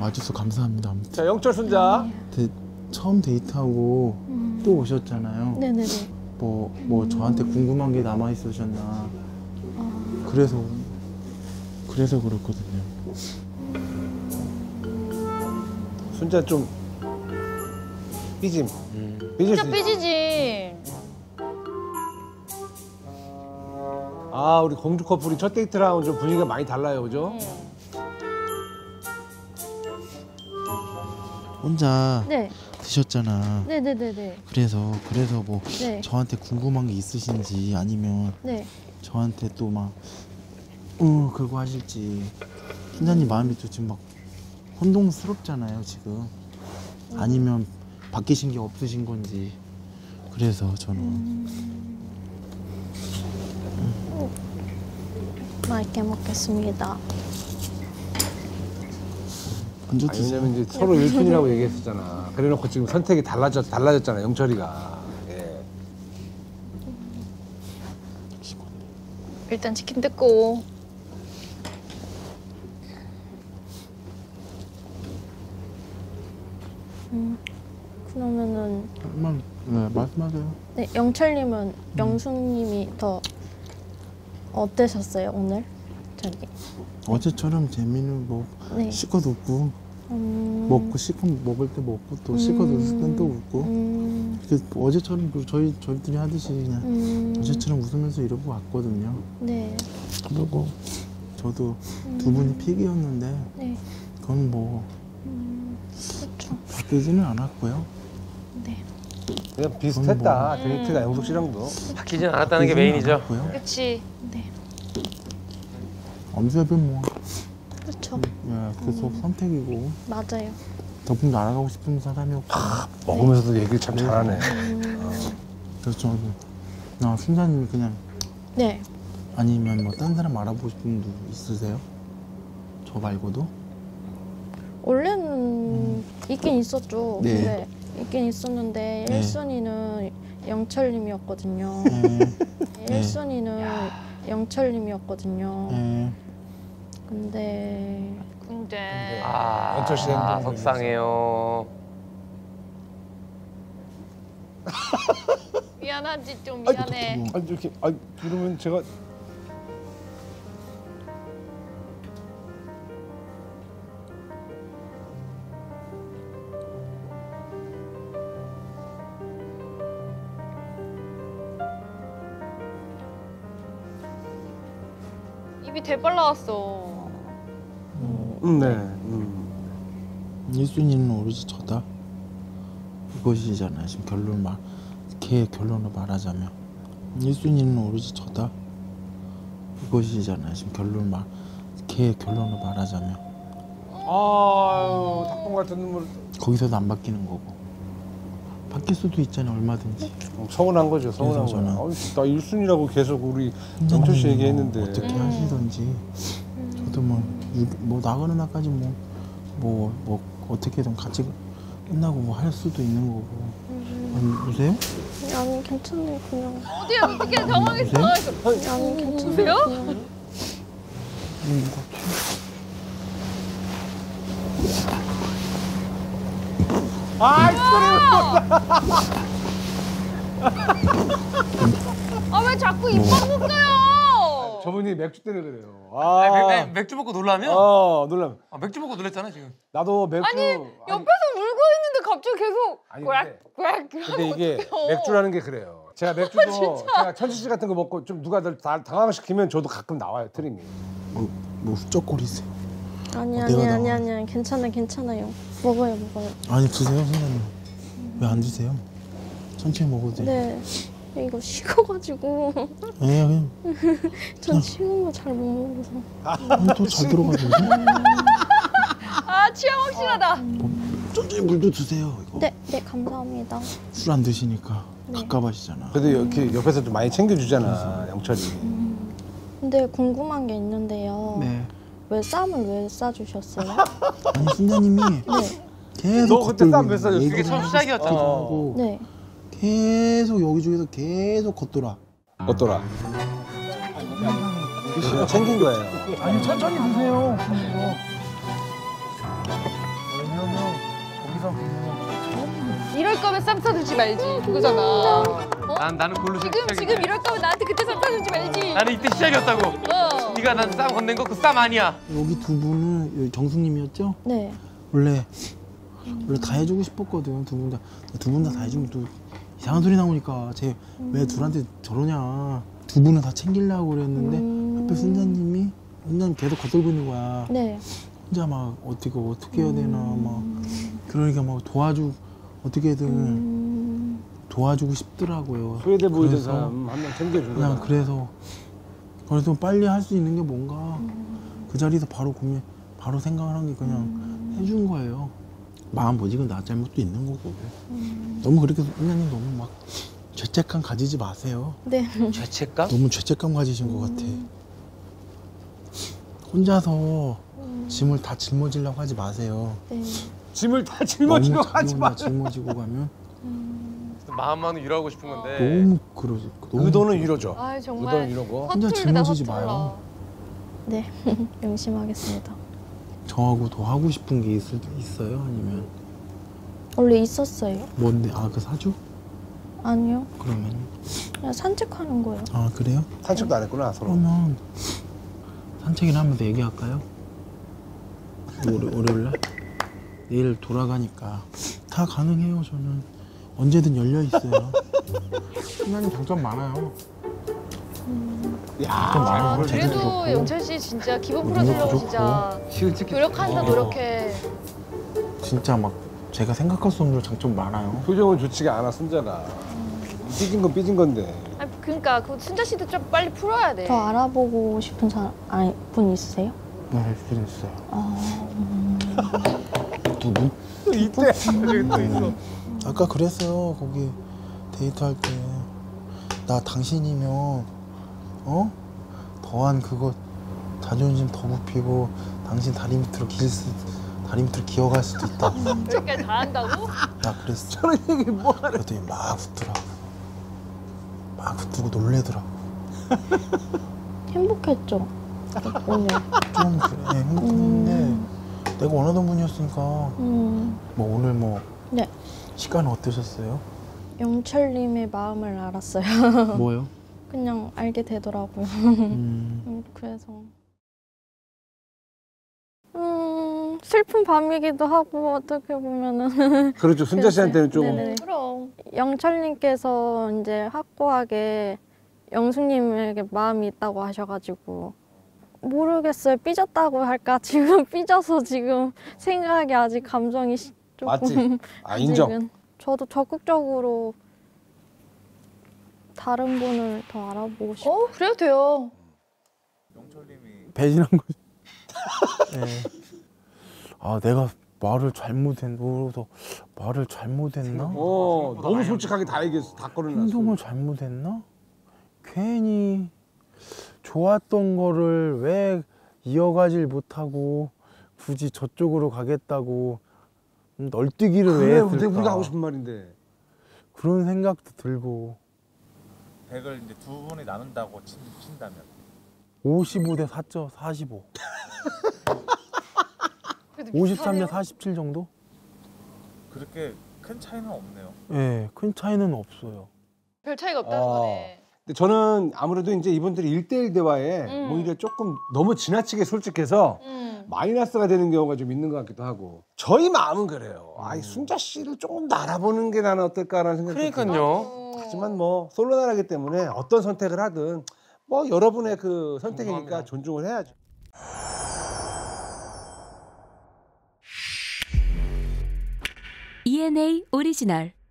와주셔서 감사합니다. 아무튼. 자, 영철 순자. 처음 데이트하고 또 오셨잖아요. 네네네. 뭐 저한테 궁금한 게 남아 있으셨나. 그래서 그렇거든요. 순자 좀 삐짐. 진짜 삐지지. 아, 우리 공주 커플이 첫 데이트랑 좀 분위기가 많이 달라요, 그죠? 혼자 네. 드셨잖아. 네네네네. 그래서 뭐 네. 저한테 궁금한 게 있으신지 아니면 네. 저한테 또 막 그거 하실지. 팀장님 마음이 또 지금 막 혼동스럽잖아요, 지금. 아니면 바뀌신 게 없으신 건지. 그래서 저는 맛있게 먹겠습니다. 아니, 왜냐면 이제 서로 일꾼이라고 얘기했었잖아. 그래놓고 지금 선택이 달라졌잖아, 영철이가. 예. 일단 치킨 뜯고. 그러면은. 네, 말씀하세요. 네, 영철님은 영숙님이 더 어떠셨어요 오늘? 저기. 어제처럼 재미는 뭐 네. 실컷 웃고. 먹고 실컷 먹을 때 먹고 또 실컷 웃을 땐 또 웃고 어제처럼 저희들이 하듯이 그냥 어제처럼 웃으면서 이러고 왔거든요. 네. 그리고 저도 두 분이 픽이었는데 네. 그건 뭐 그렇죠. 바뀌지는 않았고요. 네. 그냥 비슷했다. 뭐 데이트가 영숙 씨랑도 바뀌진 않았다는 게 메인이죠. 그렇지. 네. 엄수협은 뭐. 그렇죠. 예, 계속 선택이고. 맞아요. 덕분에 날아가고 싶은 사람이었고. 아, 먹으면서도 네. 얘기를 참 잘하네. 그렇죠. 나 순자님이 그냥. 네. 아니면 뭐 딴 사람 알아보고 싶은 분 있으세요? 저 말고도? 원래는 있긴 있었죠. 네. 근데 있긴 있었는데 네. 1순위는 영철님이었거든요. 네. 1순위는 영철님이었거든요. 네. 근데 아 속상해요. 미안하지 좀 미안해. 아니 이렇게 아니 그러면 제가 입이 대빨 나왔어. 네. 1순위는 오로지 저다. 그것이잖아요. 지금 걔의 결론을 말하자면 1순위는 오로지 저다. 그것이잖아요. 지금 걔의 결론을 말하자면 아유, 닭똥 같은 눈물. 거기서도 안 바뀌는 거고. 바뀔 수도 있잖아요, 얼마든지. 서운한 거죠, 서운한 거죠. 나 1순위라고 계속 우리 정철 씨 얘기했는데 뭐 어떻게 하시던지 저도 뭐 나가는 날까지 뭐 어떻게든 같이 끝나고 뭐 할 수도 있는 거고. 보세요? 아니 괜찮네 그냥. 어디야 어떻게 당황했어? 아니 괜찮으세요? 아이 그래. 아 왜 자꾸 입만 묶어요? 저분이 맥주 때문에 그래요. 아. 아니, 맥주 먹고 놀라면? 놀라면. 아, 맥주 먹고 놀랬잖아 지금. 나도 맥주. 아니 옆에서 아니. 울고 있는데 갑자기 계속. 아니 근데 이게 어떡해요. 맥주라는 게 그래요. 제가 맥주도 제가 천지씨 같은 거 먹고 좀 누가 당황시키면 저도 가끔 나와요 트림이. 뭐 쩝거리세요? 아니 괜찮아요. 먹어요. 아니 드세요 선생님. 왜 안 드세요? 천천히 먹어도 돼요. 네. 이거 식어가지고. 예. 전 식은 거 잘 못 먹어서. 아, 또 잘 들어가지고. 아, 취향 확실하다. 천천히 물도 드세요. 이거. 네, 감사합니다. 술 안 드시니까 네. 갑갑하시잖아. 그래도 이렇게 옆에서 좀 많이 챙겨주잖아, 영철이. 근데 궁금한 게 있는데요. 네. 왜 쌈을 왜 싸주셨어요? 아니, 순자님이 네. 계속. 너 그때 쌈 왜 싸줬어? 그게 처음 시작이었잖아. 네. 계속 여기저기서 계속 걷더라. 챙긴 거예요. 아니 천천히 드세요. 이럴 거면 쌈 사주지 말지. 그거잖아. 어? 나는 골로 시작했다. 지금 이럴 거면 나한테 그때 쌈 사주지 말지. 나는 이때 시작이었다고. 네가 난 쌈 건넨 거 그 쌈 아니야. 여기 두 분은 정수님이었죠? 네. 원래 다 해주고 싶었거든. 두 분 다. 두 분 다 해주면 또 이상한 소리 나오니까 쟤 왜 둘한테 저러냐. 두 분은 다 챙기려고 그랬는데 옆에 순자님이 혼자는 계속 거들고 있는 거야. 네. 혼자 막 어떻게 해야 되나 막 그러니까 막 어떻게든 도와주고 싶더라고요. 소외돼 보이던 사람 한 명 챙겨주는 거야. 그래서 빨리 할 수 있는 게 뭔가 그 자리에서 바로 생각을 한 게 그냥 해준 거예요. 마음 보직은 나 잘못도 있는 거고 너무 그렇게 그냥 너무 막 죄책감 가지지 마세요. 네. 죄책감? 너무 죄책감 가지신 것 같아. 혼자서 짐을 다 짊어지려고 하지 마세요. 네. 짐을 다 짊어지려고 하지 마세요. 짊어지고 가면 마음만은 위로하고 싶은 건데 너무 그러지. 의도는 위로죠. 아 정말 이러고 혼자 짊어지지 마요. 네, 명심하겠습니다. 저하고 더 하고 싶은 게 있어요? 아니면? 원래 있었어요. 뭔데? 아, 그 사주? 아니요. 그러면? 그냥 산책하는 거예요. 아, 그래요? 산책도 네. 안 했구나, 서로. 그러면 산책이나 하면서 얘기할까요? 월요일날? 내일 돌아가니까 다 가능해요, 저는. 언제든 열려있어요. 신나는 장점 많아요. 야, 그래도 영철 씨 진짜 기분 풀어주려고 진짜 노력한다 노력해. 진짜 막 제가 생각할 수 없는 장점 많아요. 표정은 좋지가 않아 순자라. 삐진 건 삐진 건데. 아니 그러니까 그 순자 씨도 좀 빨리 풀어야 돼. 저 알아보고 싶은 사람 분 있으세요? 네, 분 있어요. 두 분? 이때 저기 또 있어. 아까 그랬어요 거기 데이트할 때 나 당신이면. 어? 더한 그거 자존심 더 굽히고 당신 다리 밑으로 기어갈 수도 있다고. 그렇게 다 한다고? 나 그랬어. 저런 얘기 뭐 하래? 그랬더니 막 웃더라고. 막 웃고 놀래더라고. 행복했죠? 오늘. 좀 그래, 행복했는데 내가 원하던 분이었으니까 뭐 오늘 뭐 네. 시간은 어떠셨어요? 영철님의 마음을 알았어요. 뭐요? 그냥 알게 되더라고요. 그래서 슬픈 밤이기도 하고 어떻게 보면은 그렇죠. 순자 씨한테는 좀 그럼 영철님께서 이제 확고하게 영수님에게 마음이 있다고 하셔가지고 모르겠어요. 삐졌다고 할까 지금 삐져서 지금 생각이 아직 감정이 조금 맞지? 아 인정. 저도 적극적으로. 다른 분을 더 알아보고 싶어요. 어, 그래도 돼요. 영철님이 배신한 거지. 네. 아, 내가 말을 잘못했나? 어, 너무 솔직하게 다 얘기했어. 다 꺼내놨어. 행동을 잘못했나? 괜히 좋았던 거를 왜 이어가질 못하고 굳이 저쪽으로 가겠다고 널뛰기를 왜 했을까? 그래, 우리가 하고 싶은 말인데. 그런 생각도 들고. 100을 이제 두 분이 나눈다고 친다면 55대 4죠. 45. 53대 47 정도? 그렇게 큰 차이는 없네요. 네, 큰 차이는 없어요. 별 차이가 없다는 거네. 근데 저는 아무래도 이제 이분들이 1대1 대화에 오히려 조금 너무 지나치게 솔직해서 마이너스가 되는 경우가 좀 있는 것 같기도 하고 저희 마음은 그래요. 아이 순자 씨를 조금 더 알아보는 게 나는 어떨까라는 생각도 들어요. 그러니까요. 하지만 뭐 솔로 나라기 때문에 어떤 선택을 하든 뭐 여러분의 그 선택이니까 존중을 해야죠. ENA 오리지널.